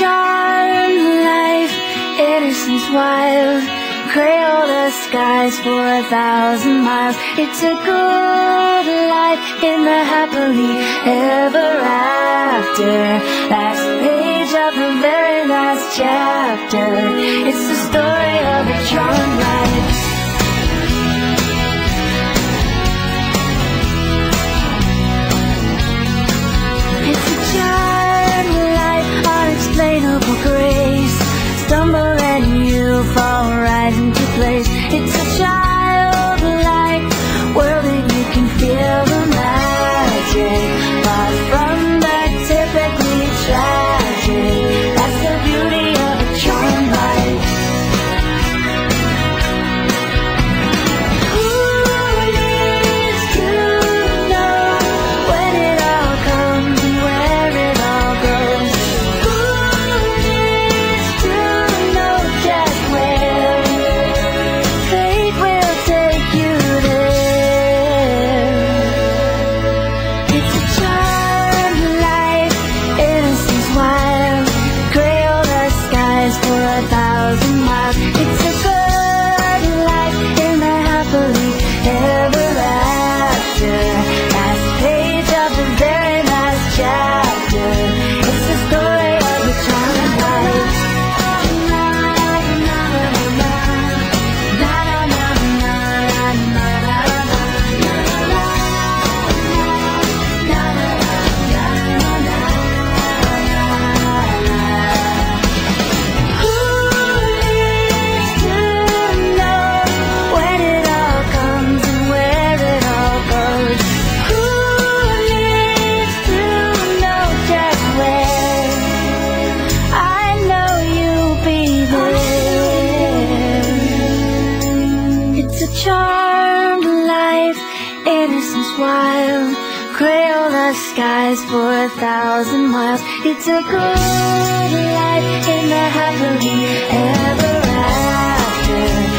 charmed life, it is since wild. Crayola skies for 1,000 miles. It's a good life in the happily ever after. Last page of the very last chapter. It's the story of a charmed life. Grace, stumble and you fall right into place. It's a childlike world and you can feel the magic, far from the typically tragic. That's the beauty of a charmed life. Who needs to know when it all comes and where it all goes? Charmed life, innocence wild. Crayola skies for 1,000 miles. It's a good life in the happily ever after.